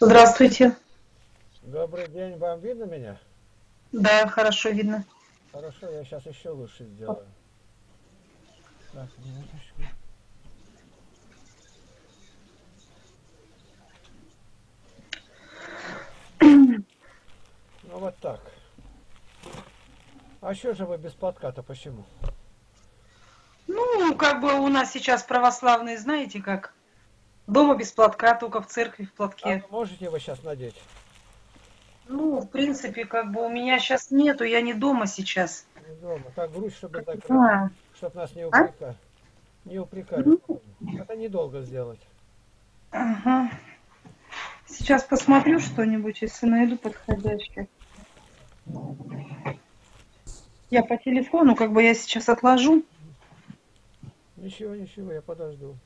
Здравствуйте. Добрый день. Вам видно меня? Да, хорошо видно. Хорошо, я сейчас еще лучше сделаю. Так, минуточку. Ну вот так. А что же вы без платка-то, почему? Ну, как бы у нас сейчас православные, знаете как? Дома без платка, только в церкви в платке. А можете вы сейчас надеть? Ну, в принципе, как бы у меня сейчас нету, я не дома сейчас. Не дома, так грудь, чтобы так, да. Чтоб нас не упрекали. Не упрекали. Это недолго сделать. Ага. Сейчас посмотрю что-нибудь, если найду подходящее. Я по телефону, как бы я сейчас отложу. Ничего, ничего, я подожду.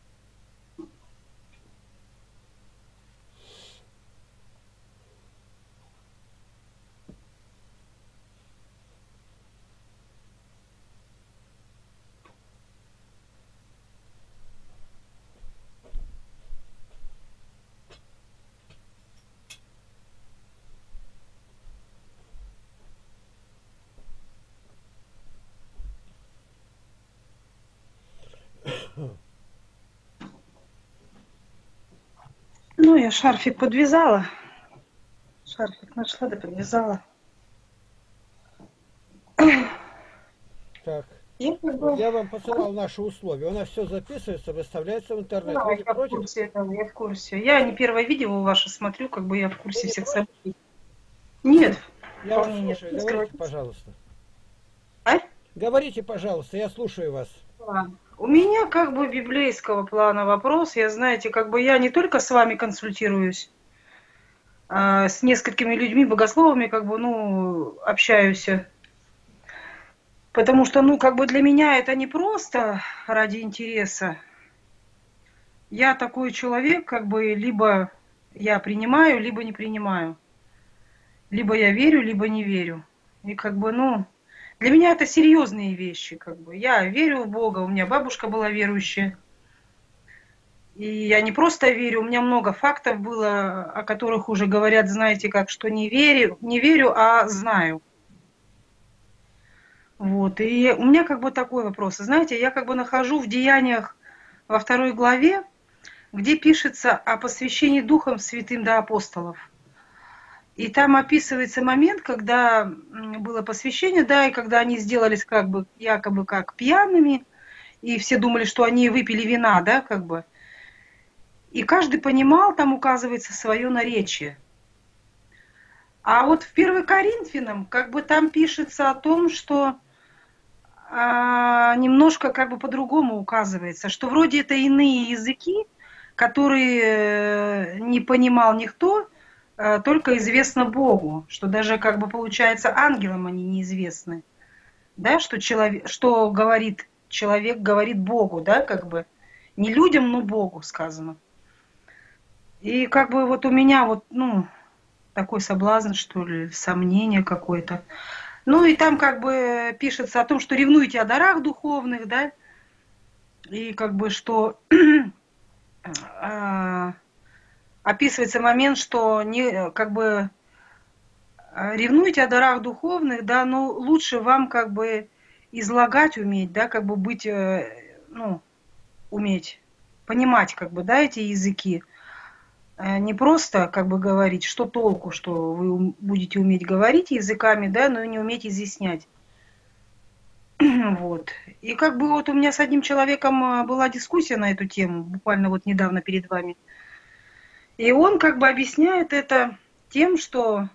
Ну, я шарфик подвязала. Шарфик нашла, да подвязала. Так. Я вам посылал наши условия. У нас все записывается, выставляется в интернет. Да, я в курсе, я в курсе. Я не первое видео ваше смотрю, как бы я в курсе всех событий. Нет. Я вас слушаю. Говорите, пожалуйста. А? Говорите, пожалуйста, я слушаю вас. У меня как бы библейского плана вопрос. Я, знаете, как бы я не только с вами консультируюсь, а с несколькими людьми, богословами, как бы, ну, общаюсь. Потому что, ну, как бы для меня это не просто ради интереса. Я такой человек, как бы, либо я принимаю, либо не принимаю. Либо я верю, либо не верю. И как бы, ну... Для меня это серьезные вещи, как бы. Я верю в Бога, у меня бабушка была верующая. И я не просто верю, у меня много фактов было, о которых уже говорят, знаете, как, что не верю, а знаю. Вот. И у меня как бы такой вопрос. Знаете, я как бы нахожу в Деяниях во 2 главе, где пишется о посвящении Духом Святым до апостолов. И там описывается момент, когда было посвящение, да, и когда они сделались как бы якобы как пьяными, и все думали, что они выпили вина, да, как бы. И каждый понимал, там указывается свое наречие. А вот в 1 Коринфянам как бы там пишется о том, что немножко как бы по-другому указывается, что вроде это иные языки, которые не понимал никто, только известно Богу, что даже как бы получается ангелам они неизвестны, да, что человек, что говорит человек, говорит Богу, да, как бы не людям, но Богу сказано. И как бы вот у меня вот, ну, такой соблазн, что ли, сомнение какое-то. Ну и там как бы пишется о том, что ревнуете о дарах духовных, да, и как бы что... Описывается момент, что не, как бы ревнуете о дарах духовных, да, но лучше вам как бы излагать уметь, да, как бы быть, ну, уметь, понимать, как бы, да, эти языки. Не просто как бы говорить, что толку, что вы будете уметь говорить языками, да, но не уметь изъяснять. Вот. И как бы вот у меня с одним человеком была дискуссия на эту тему, буквально вот недавно перед вами. И он как бы объясняет это тем, что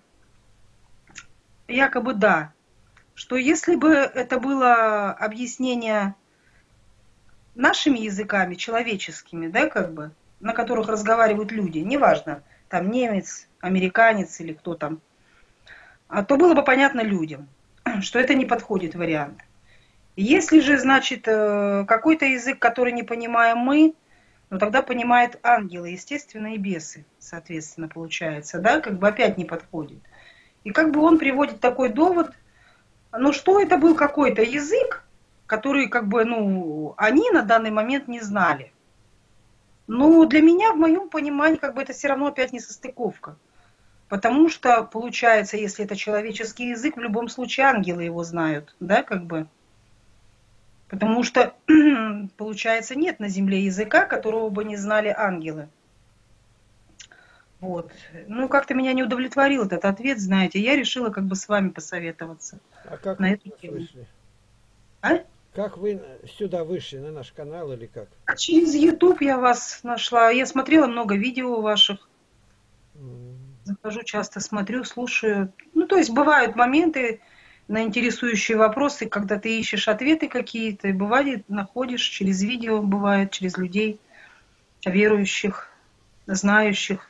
якобы да, что если бы это было объяснение нашими языками, человеческими, да, как бы, на которых разговаривают люди, неважно, там немец, американец или кто там, то было бы понятно людям, что это не подходит вариант. Если же, значит, какой-то язык, который не понимаем мы, но тогда понимают ангелы, естественно, и бесы, соответственно, получается, да, как бы опять не подходит. И как бы он приводит такой довод, ну что это был какой-то язык, который как бы, ну, они на данный момент не знали. Но для меня, в моем понимании, как бы это все равно опять несостыковка. Потому что, получается, если это человеческий язык, в любом случае ангелы его знают, да, как бы. Потому что, получается, нет на земле языка, которого бы не знали ангелы. Вот. Ну, как-то меня не удовлетворил этот ответ, знаете. Я решила как бы с вами посоветоваться. А как на эту тему. Вышли? А? Как вы сюда вышли, на наш канал или как? А через YouTube я вас нашла. Я смотрела много видео ваших. Захожу часто, смотрю, слушаю. Ну, то есть бывают моменты на интересующие вопросы, когда ты ищешь ответы какие-то. Бывает, находишь через видео, бывает, через людей, верующих, знающих.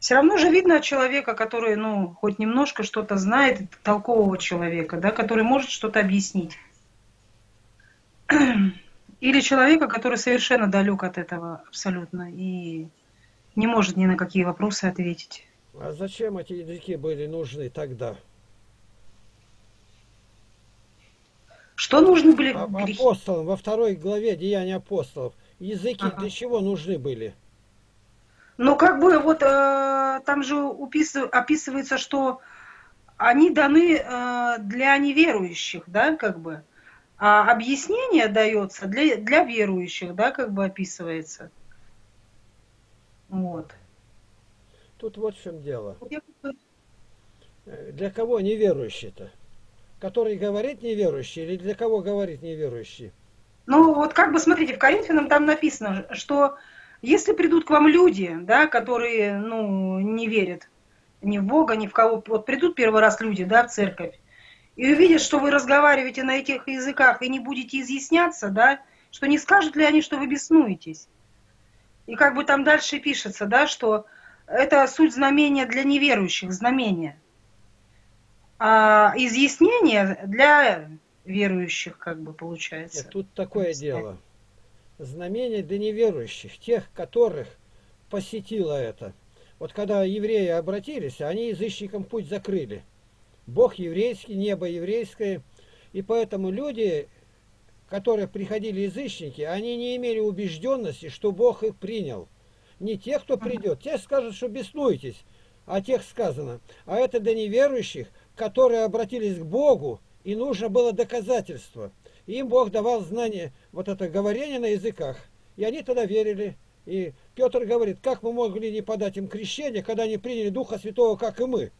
Все равно же видно человека, который, ну, хоть немножко что-то знает, толкового человека, да, который может что-то объяснить. Или человека, который совершенно далек от этого абсолютно и не может ни на какие вопросы ответить. А зачем эти языки были нужны тогда? Что нужны были грехи? Апостолам, во 2 главе «Деяния апостолов». Языки для чего нужны были? Ну, как бы, вот там же описывается, что они даны для неверующих, да, как бы. А объяснение дается для верующих, да, как бы описывается. Вот. Тут вот в чем дело. Для кого неверующий-то? Который говорит неверующий или для кого говорит неверующий? Ну, вот как бы, смотрите, в Коринфянам там написано, что если придут к вам люди, да, которые, ну, не верят ни в Бога, ни в кого, вот придут первый раз люди, да, в церковь, и увидят, что вы разговариваете на этих языках и не будете изъясняться, да, что не скажут ли они, что вы беснуетесь. И как бы там дальше пишется, да, что это суть знамения для неверующих, знамения. А изъяснение для верующих, как бы, получается. Нет, тут такое дело. Знамение для неверующих, тех, которых посетило это. Вот когда евреи обратились, они язычникам путь закрыли. Бог еврейский, небо еврейское. И поэтому люди, которые приходили язычники, они не имели убежденности, что Бог их принял. Не те, кто придет. Те скажут, что беснуетесь, а тех сказано. А это для неверующих, которые обратились к Богу, и нужно было доказательство. Им Бог давал знание, вот это говорение на языках. И они тогда верили. И Петр говорит, как мы могли не подать им крещение, когда они приняли Духа Святого, как и мы.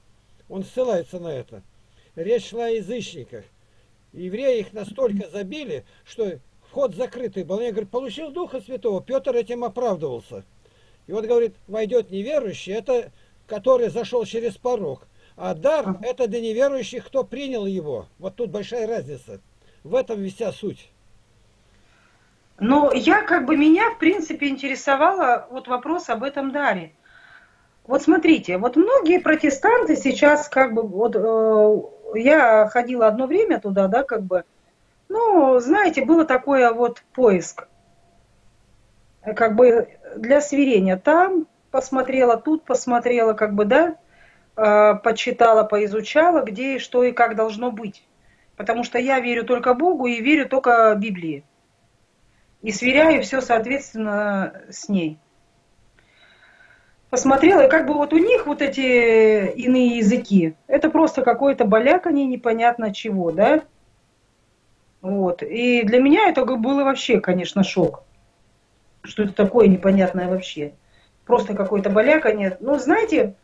Он ссылается на это. Речь шла о язычниках. Евреи их настолько забили, что вход закрытый был. Я говорю, получил Духа Святого. Петр этим оправдывался. И вот говорит, войдет неверующий, это который зашел через порог. А дар это для неверующих, кто принял его. Вот тут большая разница. В этом вся суть. Но я как бы, меня в принципе интересовало вот вопрос об этом даре. Вот смотрите, вот многие протестанты сейчас как бы, вот я ходила одно время туда, да, как бы, ну, знаете, было такое вот поиск, как бы для сверения. Там посмотрела, тут посмотрела, как бы, да, почитала, поизучала, где и что и как должно быть. Потому что я верю только Богу и верю только Библии. И сверяю все, соответственно, с ней. Посмотрела, и как бы вот у них вот эти иные языки, это просто какое-то боляканье непонятно чего, да? Вот. И для меня это было вообще, конечно, шок. Что это такое непонятное вообще? Просто какое-то боляканье. Ну, знаете,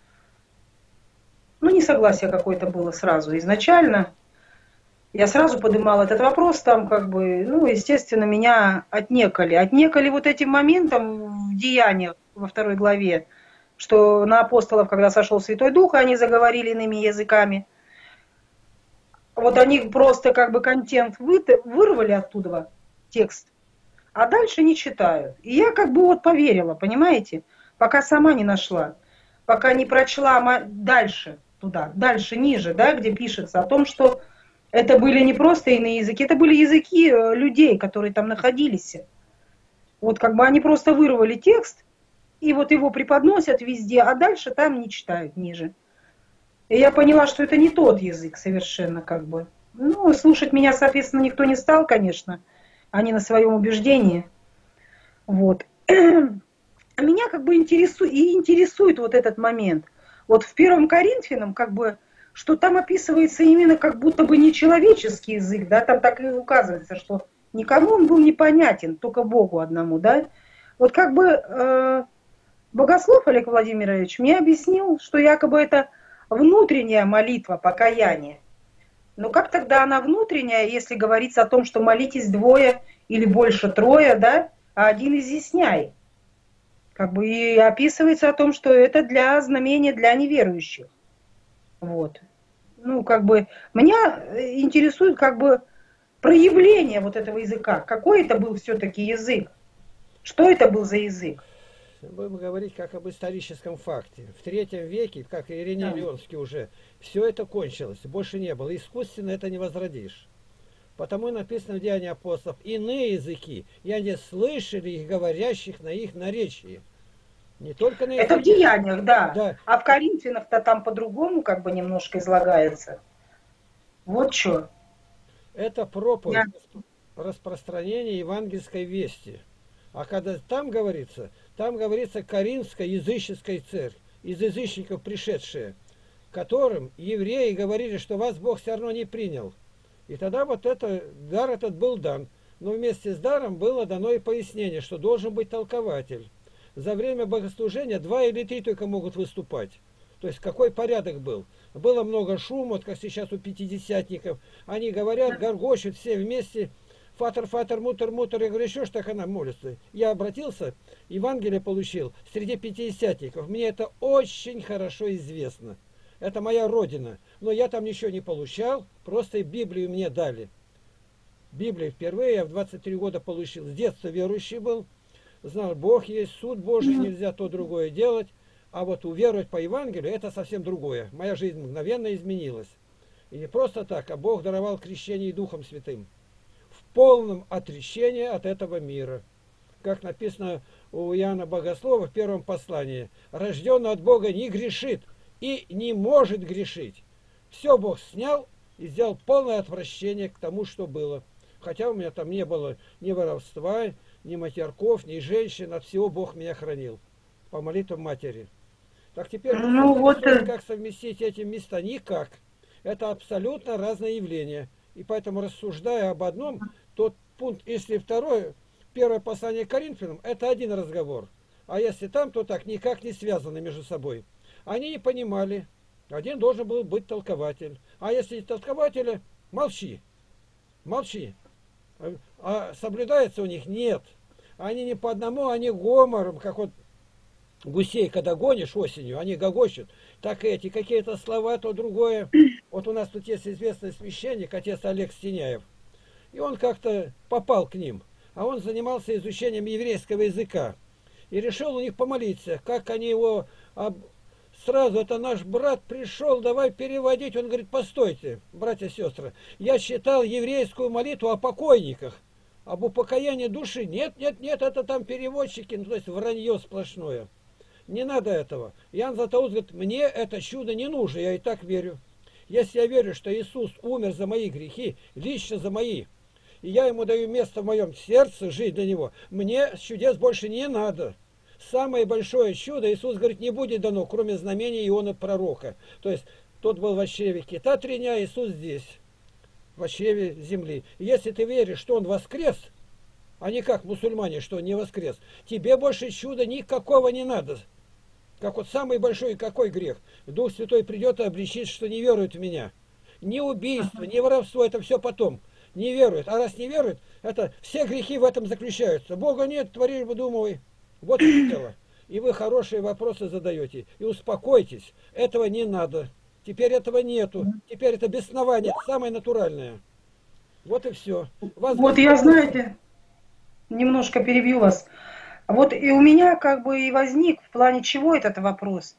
ну, несогласие какое-то было сразу изначально. Я сразу поднимала этот вопрос, там как бы, ну, естественно, меня отнекали. Отнекали вот этим моментом в Деяниях во 2 главе. Что на апостолов, когда сошел Святой Дух, они заговорили иными языками. Вот они просто как бы контент вырвали оттуда, текст, а дальше не читают. И я как бы вот поверила, понимаете, пока сама не нашла, пока не прочла дальше туда, дальше ниже, да, где пишется о том, что это были не просто иные языки, это были языки людей, которые там находились. Вот как бы они просто вырвали текст, и вот его преподносят везде, а дальше там не читают ниже. И я поняла, что это не тот язык совершенно, как бы. Ну, слушать меня, соответственно, никто не стал, конечно. Они на своем убеждении. Вот. меня как бы интересует вот этот момент. Вот в 1 Коринфянам как бы, что там описывается именно как будто бы не человеческий язык, да, там так и указывается, что никому он был непонятен, только Богу одному, да. Вот как бы Богослов Олег Владимирович мне объяснил, что якобы это внутренняя молитва покаяния. Но как тогда она внутренняя, если говорится о том, что молитесь двое или больше трое, да, а один изъясняй? Как бы и описывается о том, что это для знамения для неверующих. Вот. Ну, как бы, меня интересует как бы проявление вот этого языка. Какой это был все-таки язык? Что это был за язык? Будем говорить как об историческом факте. В III веке, как и Ириней Леонский уже, все это кончилось, больше не было. Искусственно это не возродишь. Потому и написано в Деянии апостолов: иные языки, я не слышали их говорящих на их наречии. Не только на их... Это в Деяниях, да. А в Коринфянах-то там по-другому как бы немножко излагается. Вот что. Это проповедь распространения евангельской вести. А когда там говорится коринфская языческая церковь, из язычников пришедшая, которым евреи говорили, что вас Бог все равно не принял. И тогда вот это, дар этот был дан. Но вместе с даром было дано и пояснение, что должен быть толкователь. За время богослужения 2 или 3 только могут выступать. То есть какой порядок был? Было много шума, вот как сейчас у пятидесятников. Они говорят, горгочут все вместе. Фатер, фатер, мутер, мутер. Я говорю, еще что так она молится. Я обратился, Евангелие получил среди пятидесятников. Мне это очень хорошо известно. Это моя родина. Но я там ничего не получал, просто Библию мне дали. Библию впервые я в 23 года получил. С детства верующий был. Знал, Бог есть, суд Божий, нельзя то другое делать. А вот уверовать по Евангелию, это совсем другое. Моя жизнь мгновенно изменилась. И не просто так, а Бог даровал крещение и Духом Святым. В полном отречении от этого мира. Как написано у Иоанна Богослова в 1 послании. Рожденный от Бога не грешит и не может грешить. Все Бог снял и сделал полное отвращение к тому, что было. Хотя у меня там не было ни воровства, ни матерков, ни женщин. От всего Бог меня хранил. По молитвам матери. Так теперь, ну, вот как совместить эти места? Никак. Это абсолютно разное явление. И поэтому, рассуждая об одном, тот пункт, если второе, 1 послание к Коринфянам, это один разговор. А если там, то так, никак не связаны между собой. Они не понимали. Один должен был быть толкователь. А если не толкователя, молчи. Молчи. А соблюдается у них? Нет. Они не по одному, они гомором, как вот гусей, когда гонишь осенью, они гогочут. Так эти, какие-то слова, то другое. Вот у нас тут есть известный священник, отец Олег Стеняев. И он как-то попал к ним. А он занимался изучением еврейского языка. И решил у них помолиться. Как они его... Сразу это наш брат пришел, давай переводить. Он говорит, постойте, братья и сестры, я читал еврейскую молитву о покойниках. Об упокоении души. Нет, нет, нет, это там переводчики, ну, то есть вранье сплошное. Не надо этого. Иоанн Златоуст говорит, мне это чудо не нужно, я и так верю. Если я верю, что Иисус умер за мои грехи, лично за мои, и я ему даю место в моем сердце, жить для него, мне чудес больше не надо. Самое большое чудо, Иисус говорит, не будет дано, кроме знамения Иоанна Пророка. То есть тот был в чреве кита 3 дня, Иисус здесь, в чреве земли. И если ты веришь, что Он воскрес, а не как мусульмане, что Он не воскрес, тебе больше чуда никакого не надо. Как вот самый большой какой грех? Дух Святой придет и обличит, что не верует в меня. Ни убийство, ни воровство, это все потом. Не верует. А раз не верует, это все грехи в этом заключаются. Бога нет, творишь, выдумывай. Вот это дело. И вы хорошие вопросы задаете. И успокойтесь. Этого не надо. Теперь этого нету. Теперь это беснование, самое натуральное. Вот и все. Вас вот я, знаете, немножко перебью вас. Вот и у меня как бы и возник в плане чего этот вопрос.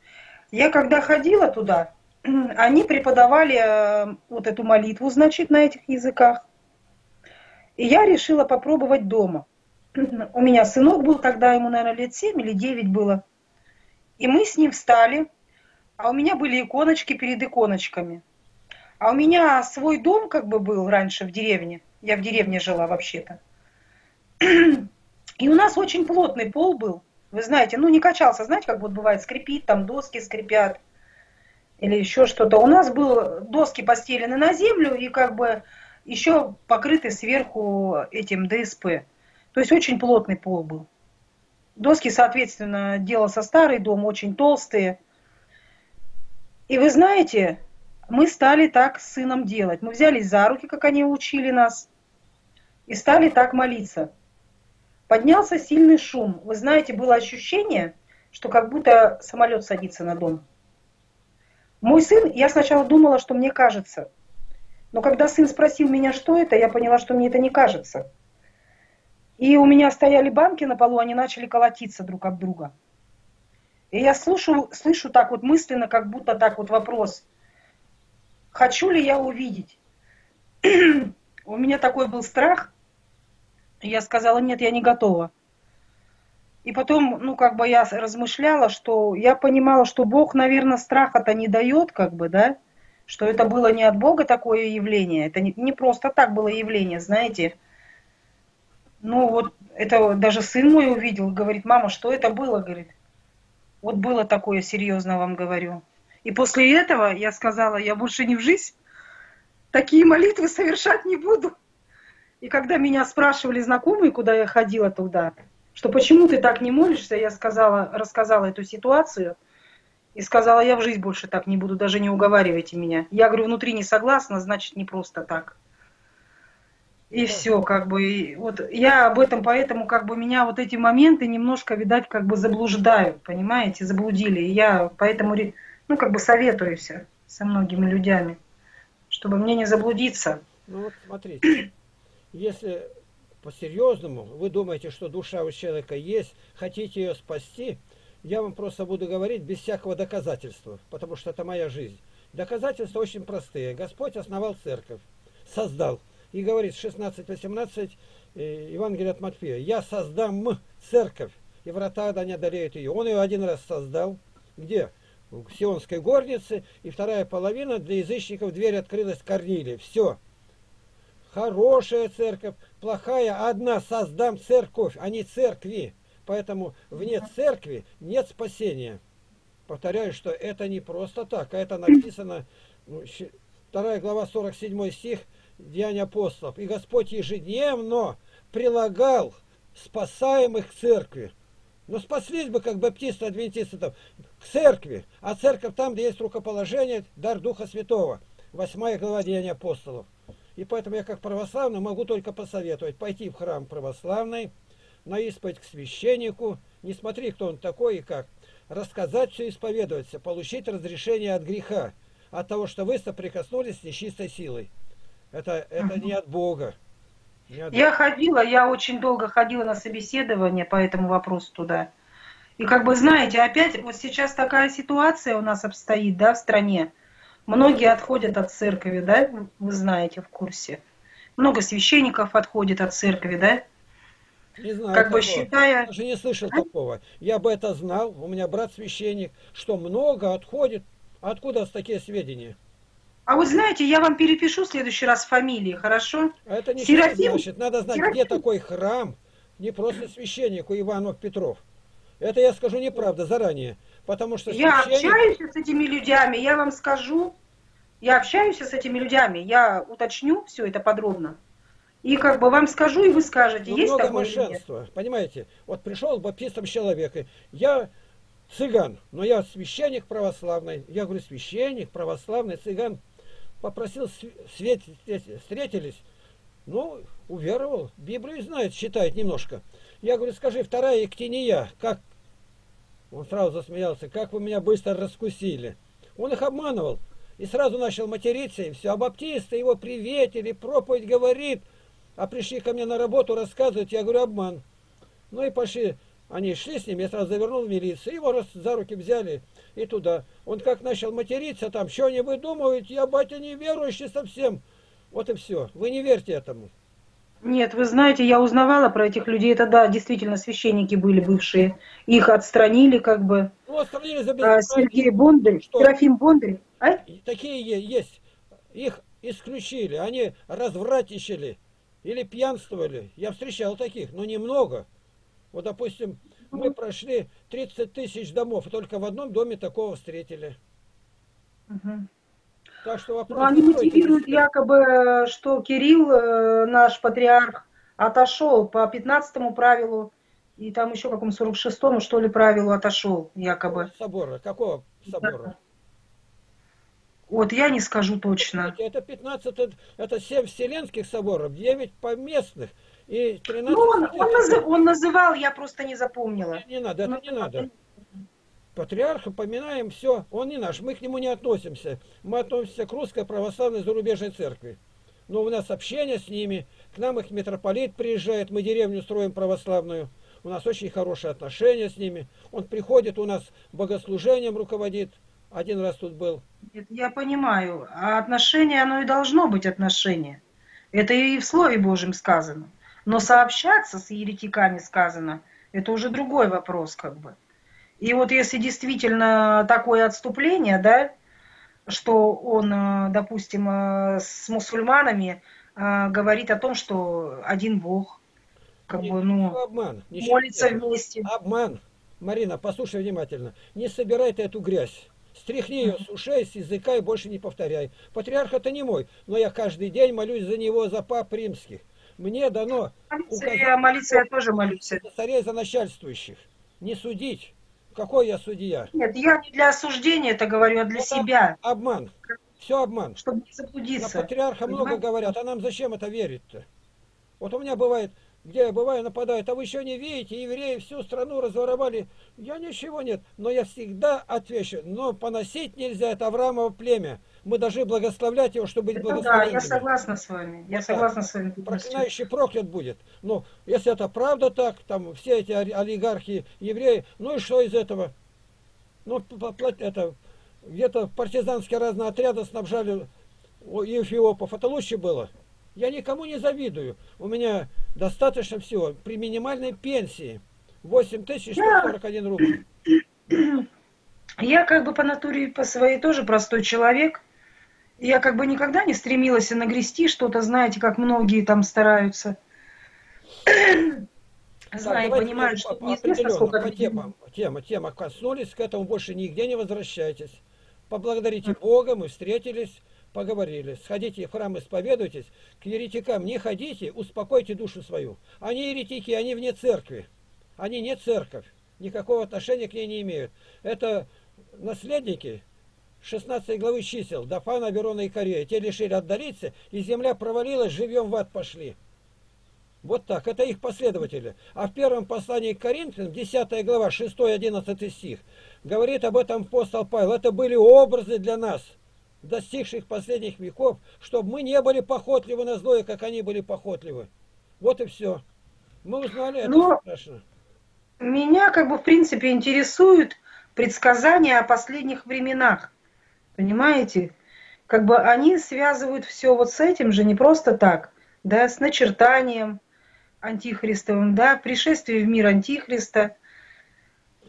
Я когда ходила туда, они преподавали вот эту молитву, значит, на этих языках. И я решила попробовать дома. У меня сынок был тогда, ему, наверное, лет 7 или 9 было. И мы с ним встали, а у меня были иконочки перед иконочками. А у меня свой дом как бы был раньше в деревне. Я в деревне жила вообще-то. И у нас очень плотный пол был. Вы знаете, ну не качался, знаете, как вот бывает, скрипит, там доски скрипят или еще что-то. У нас был доски постелены на землю и как бы еще покрыты сверху этим ДСП. То есть очень плотный пол был. Доски, соответственно, делался старый дом, очень толстые. И вы знаете, мы стали так с сыном делать. Мы взялись за руки, как они учили нас, и стали так молиться. Поднялся сильный шум. Вы знаете, было ощущение, что как будто самолет садится на дом. Мой сын, я сначала думала, что мне кажется. Но когда сын спросил меня, что это, я поняла, что мне это не кажется. И у меня стояли банки на полу, они начали колотиться друг об друга. И я слышу так вот мысленно, как будто так вот вопрос. Хочу ли я увидеть? У меня такой был страх. Я сказала, нет, я не готова. И потом, ну, как бы я размышляла, что я понимала, что Бог, наверное, страха-то не дает, как бы, да, что это было не от Бога такое явление, это не просто так было явление, знаете. Ну, вот это даже сын мой увидел, говорит, мама, что это было, говорит. Вот было такое, серьезно вам говорю. И после этого я сказала, я больше не в жизнь такие молитвы совершать не буду. И когда меня спрашивали знакомые, куда я ходила туда, что почему ты так не молишься, я сказала, рассказала эту ситуацию и сказала, я в жизнь больше так не буду, даже не уговаривайте меня. Я говорю, внутри не согласна, значит не просто так. И все, как бы, и вот я об этом, поэтому как бы меня вот эти моменты немножко, видать, как бы заблуждают, понимаете, заблудили. И я поэтому, ну, как бы советуюсь со многими людьми, чтобы мне не заблудиться. Ну вот смотрите. Если по-серьезному вы думаете, что душа у человека есть, хотите ее спасти, я вам просто буду говорить без всякого доказательства, потому что это моя жизнь. Доказательства очень простые. Господь основал церковь, создал. И говорит 16-18 Евангелие от Матфея. «Я создам церковь, и врата ада не одолеют ее». Он ее один раз создал. Где? В Сионской горнице. И вторая половина для язычников дверь открылась в Корниле. Все. Хорошая церковь, плохая, одна, создам церковь, а не церкви. Поэтому вне церкви нет спасения. Повторяю, что это не просто так, а это написано, 2 глава 47 стих Деяния апостолов. И Господь ежедневно прилагал спасаемых к церкви. Но спаслись бы, как баптисты, адвентисты, там, к церкви. А церковь там, где есть рукоположение, дар Духа Святого. 8 глава Деяния апостолов. И поэтому я как православный могу только посоветовать пойти в храм православный, на исповедь к священнику, не смотри, кто он такой и как, рассказать все, исповедоваться, получить разрешение от греха, от того, что вы соприкоснулись с нечистой силой. Это не от Бога. Не от Бога. Я очень долго ходила на собеседование по этому вопросу туда. И как бы, знаете, опять вот сейчас такая ситуация у нас обстоит, да, в стране. Многие отходят от церкви, да, вы знаете, в курсе. Много священников отходит от церкви, да? Не знаю, как бы считая... Я даже не слышал такого. Я бы это знал, у меня брат священник, что много отходит. Откуда такие сведения? А вот знаете, я вам перепишу в следующий раз фамилии, хорошо? А это не значит, надо знать, Серафим, где такой храм, не просто священнику Иванов Петров. Это я скажу неправда заранее, потому что... Я общаюсь с этими людьми, я вам скажу, я общаюсь с этими людьми, я уточню все это подробно. И как бы вам скажу, и вы скажете, есть такое мошенство, понимаете? Вот пришел к баптистам человек, и я цыган, но я священник православный. Я говорю, священник православный, цыган. Попросил, встретились, ну, уверовал, Библию знает, считает немножко. Я говорю, скажи, 2 Ектения, как... Он сразу засмеялся, как вы меня быстро раскусили. Он их обманывал. И сразу начал материться, и все. А баптисты его приветили, проповедь говорит. А пришли ко мне на работу, рассказывают, я говорю, обман. Ну и пошли, они шли с ним, я сразу завернул в милицию. Его раз за руки взяли и туда. Он как начал материться, там, что они выдумывают, я, батя, не верующий совсем. Вот и все. Вы не верьте этому. Нет, вы знаете, я узнавала про этих людей. Это да, действительно, священники были бывшие. Их отстранили, как бы. Ну, отстранили за безобразие. Сергей Бондарь, Серафим Бондарь. А? Такие есть. Их исключили. Они развратничали или пьянствовали. Я встречал таких, но немного. Вот, допустим, мы прошли 30 тысяч домов, и только в одном доме такого встретили. Угу. Так что вопрос... Но они мотивируют якобы, что Кирилл, наш патриарх, отошел по 15-му правилу, и там еще какому 46-му, что ли, правилу отошел, якобы. Собора. Какого собора? Да. Вот, я не скажу точно. Это 15, это 7 вселенских соборов, 9 поместных. И 13... Ну, он называл, я просто не запомнила. Не надо, это не надо. Патриарха поминаем, все, он не наш, мы к нему не относимся. Мы относимся к Русской Православной Зарубежной Церкви. Но у нас общение с ними, к нам их митрополит приезжает, мы деревню строим православную. У нас очень хорошие отношения с ними. Он приходит, у нас богослужением руководит. Один раз тут был. Я понимаю, а отношение, оно и должно быть отношение. Это и в Слове Божьем сказано. Но сообщаться с еретиками сказано, это уже другой вопрос, как бы. И вот если действительно такое отступление, да, что он, допустим, с мусульманами говорит о том, что один Бог, как бы, ну, обман, молится вместе. Обман. Марина, послушай внимательно. Не собирай ты эту грязь. Стряхни ее с ушей, с языка и больше не повторяй. Патриарх это не мой, но я каждый день молюсь за него, за пап римских. Мне дано молиться, я тоже молюсь. За царей, за начальствующих. Не судить. Какой я судья? Нет, я не для осуждения это говорю, а для себя. Обман. Все обман. Чтобы не заблудиться. На патриарха много говорят, а нам зачем это верить-то? Вот у меня бывает, где я бываю, нападают, а вы еще не видите, евреи всю страну разворовали. Я ничего нет, но я всегда отвечу, но поносить нельзя, это Авраамово племя. Мы должны благословлять его, чтобы быть благословенными. Да, я согласна с вами. Я согласна с вами. Проклинающий проклят будет. Но если это правда так, там все эти олигархи, евреи, ну и что из этого? Ну, это где-то партизанские разные отряды снабжали эфиопов. Это лучше было. Я никому не завидую. У меня достаточно всего. При минимальной пенсии 8141 рубль. Я как бы по натуре, по своей тоже простой человек. Я как бы никогда не стремилась нагрести что-то, знаете, как многие там стараются. Да, знаю, понимаю, что неизвестно, сколько... Тема коснулись, к этому больше нигде не возвращайтесь. Поблагодарите Бога, мы встретились, поговорили. Сходите в храм, исповедуйтесь, к еретикам не ходите, успокойте душу свою. Они еретики, они вне церкви, они не церковь, никакого отношения к ней не имеют. Это наследники... 16 главы чисел, Дафана, Аверона и Корея. Те решили отдалиться, и земля провалилась, живьем в ад пошли. Вот так, это их последователи. А в первом послании к Коринфянам, 10 глава, 6-11 стих, говорит об этом апостол Павел. Это были образы для нас, достигших последних веков, чтобы мы не были похотливы на злое, как они были похотливы. Вот и все. Мы узнали, это страшно. Меня как бы в принципе интересует предсказание о последних временах. Понимаете? Как бы они связывают все вот с этим же, не просто так, да, с начертанием антихристовым, да, пришествие в мир антихриста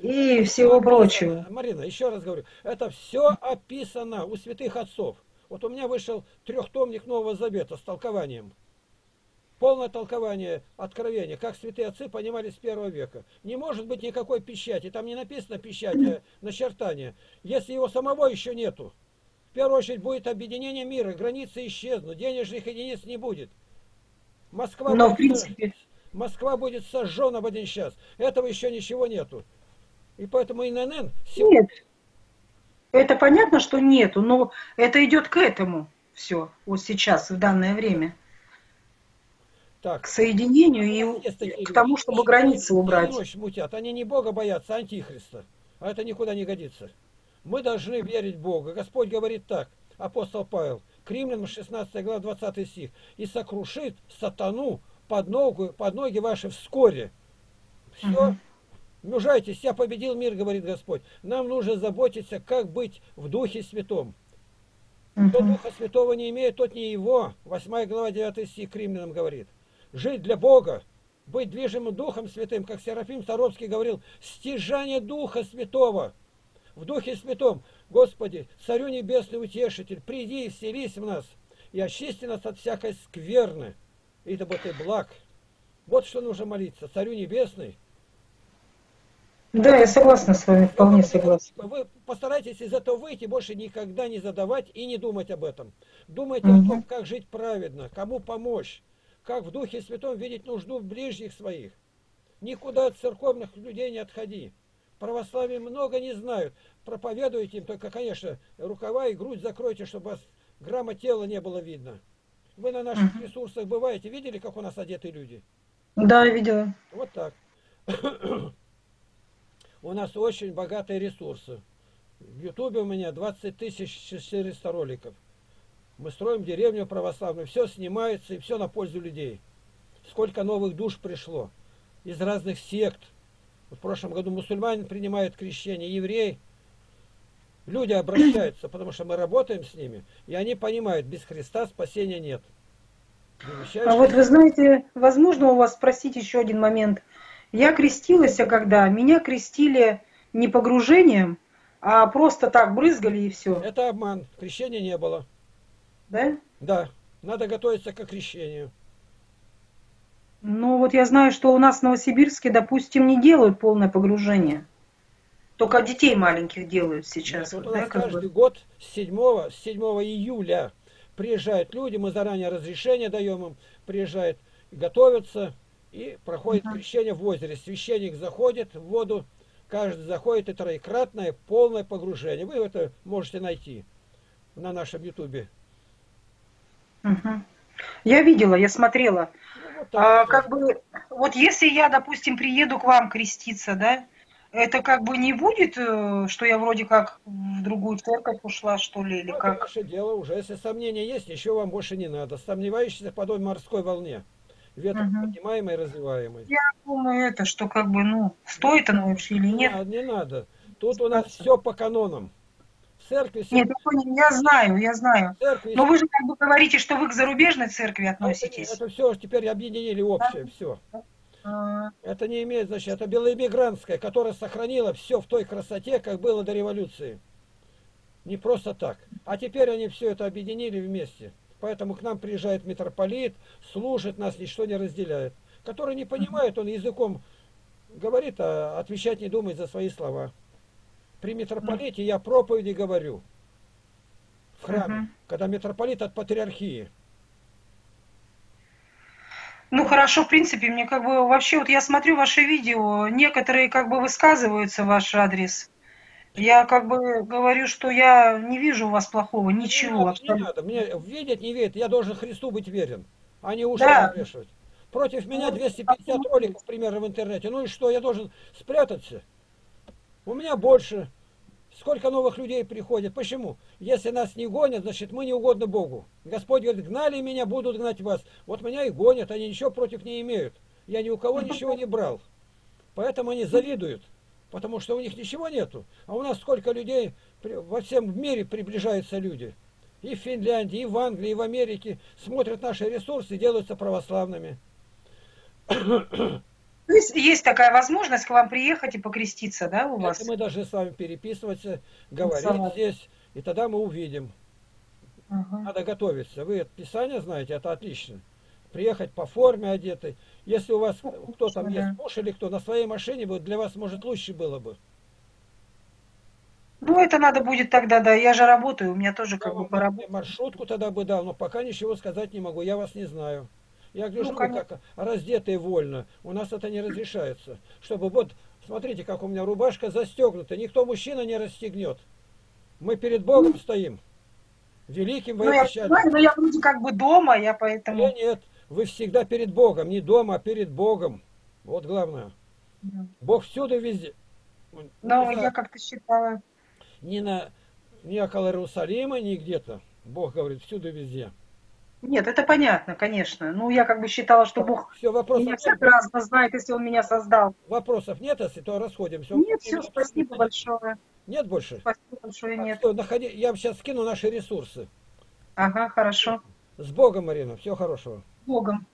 и всего прочего. Марина, еще раз говорю, это все описано у святых отцов. Вот у меня вышел трехтомник Нового Завета с толкованием. Полное толкование откровения, как святые отцы понимали с 1 века. Не может быть никакой печати. Там не написано печать, а начертание. Если его самого еще нету. В первую очередь будет объединение мира, границы исчезнут, денежных единиц не будет. Москва, но, в принципе... Москва будет сожжена в один час. Этого еще ничего нету. И поэтому ИНН... Нет. Это понятно, что нету, но это идет к этому все. Вот сейчас, в данное время. Так. К соединению и к тому, чтобы границы убрать. Мутят. Они не Бога боятся, а антихриста. А это никуда не годится. Мы должны верить Богу. Господь говорит так, апостол Павел, к Римлянам 16 глава 20 стих. «И сокрушит сатану под ноги ваши вскоре». Все. Мужайтесь, я победил мир, говорит Господь. Нам нужно заботиться, как быть в Духе Святом. Кто Духа Святого не имеет, тот не его. 8 глава 9 стих к Римлянам говорит. Жить для Бога, быть движимым Духом Святым, как Серафим Саровский говорил, стяжание Духа Святого. В Духе Святом, Господи, Царю Небесный Утешитель, приди и вселись в нас, и очисти нас от всякой скверны, ибо Ты благ. Вот что нужно молиться, Царю Небесный, Да, я согласна с вами, вполне согласна. Вы постарайтесь из этого выйти, больше никогда не задавать и не думать об этом. Думайте о том, как жить праведно, кому помочь, как в Духе Святом видеть нужду в ближних своих. Никуда от церковных людей не отходи. Православие много не знают. Проповедуйте им только, конечно, рукава и грудь закройте, чтобы вас грамма тела не было видно. Вы на наших ресурсах бываете. Видели, как у нас одеты люди? Да, видела. Вот так. У нас очень богатые ресурсы. В Ютубе у меня 20 400 роликов. Мы строим деревню православную. Все снимается и все на пользу людей. Сколько новых душ пришло. Из разных сект. В прошлом году мусульмане принимают крещение, евреи. Люди обращаются, потому что мы работаем с ними. И они понимают, без Христа спасения нет. А вот вы знаете, возможно у вас спросить еще один момент. Я крестилась, когда меня крестили не погружением, а просто так брызгали и все. Это обман. Крещения не было. Да? Да. Надо готовиться к крещению. Ну вот я знаю, что у нас в Новосибирске, допустим, не делают полное погружение. Только детей маленьких делают сейчас. Вот, да, каждый год с 7 июля приезжают люди, мы заранее разрешение даем им, приезжают, готовятся. И проходит крещение в озере. Священник заходит в воду, каждый заходит, и троекратное полное погружение. Вы это можете найти на нашем Ютубе. Я видела, я смотрела. Ну, вот, вот если я, допустим, приеду к вам креститься, да, это как бы не будет, что я вроде как в другую церковь ушла, что ли, или как? Это ваше дело уже. Если сомнения есть, еще вам больше не надо. Сомневающийся подобно морской волне. Ветром поднимаемый и развиваемый. Я думаю, это что как бы, ну, стоит оно вообще или нет? Не надо. Тут у нас все по канонам. В церкви... Нет, я знаю, я знаю. Церкви... Но вы же как бы говорите, что вы к зарубежной церкви относитесь. Это все теперь объединили общее, все. Это не имеет значения. Это белоэмигрантская, которая сохранила все в той красоте, как было до революции. Не просто так. А теперь они все это объединили вместе. Поэтому к нам приезжает митрополит, служит нас, ничто не разделяет. Который не понимает, он языком говорит, а отвечать не думает за свои слова. При митрополите я проповеди говорю. В храме. Когда митрополит от патриархии. Ну хорошо, в принципе, мне как бы вообще, вот я смотрю ваши видео, некоторые как бы высказываются в ваш адрес. Я как бы говорю, что я не вижу у вас плохого, ничего. Не надо, мне видеть, не верить, я должен Христу быть верен, а не уши навешивать. Против меня 250 роликов, примерно, в интернете. Ну и что, я должен спрятаться? У меня больше. Сколько новых людей приходит? Почему? Если нас не гонят, значит мы не угодны Богу. Господь говорит, гнали меня, будут гнать вас. Вот меня и гонят, они ничего против не имеют. Я ни у кого ничего не брал. Поэтому они завидуют. Потому что у них ничего нету. А у нас сколько людей, во всем мире приближаются люди. И в Финляндии, и в Англии, и в Америке. Смотрят наши ресурсы и делаются православными. То есть, есть такая возможность к вам приехать и покреститься, да, у вас? Мы должны с вами переписываться, говорить здесь. И тогда мы увидим. Надо готовиться. Вы Писание знаете, это отлично. Приехать по форме одетой. Если у вас кто там есть, муж или кто, на своей машине будет, для вас, может, лучше было бы. Ну, это надо будет тогда, да, я же работаю, у меня тоже как бы поработать. Маршрутку тогда бы дал, но пока ничего сказать не могу, я вас не знаю. Я говорю, ну, как раздетые вольно, у нас это не разрешается. Чтобы вот, смотрите, как у меня рубашка застегнута, никто мужчина не расстегнет. Мы перед Богом стоим. Великим военачальником. Ну, я вроде как бы дома, я поэтому... Нет. Вы всегда перед Богом, не дома, а перед Богом. Вот главное. Бог всюду и везде. Но я как-то считала. Не около Иерусалима, не где-то. Бог говорит, всюду и везде. Нет, это понятно, конечно. Ну, я как бы считала, что Бог меня прекрасно знает, если Он меня создал. Вопросов нет, если то расходимся. Нет, все, спасибо большое. Нет больше? Спасибо большое, нет. Что, я сейчас скину наши ресурсы. Ага, хорошо. С Богом, Марина, всего хорошего. Богом.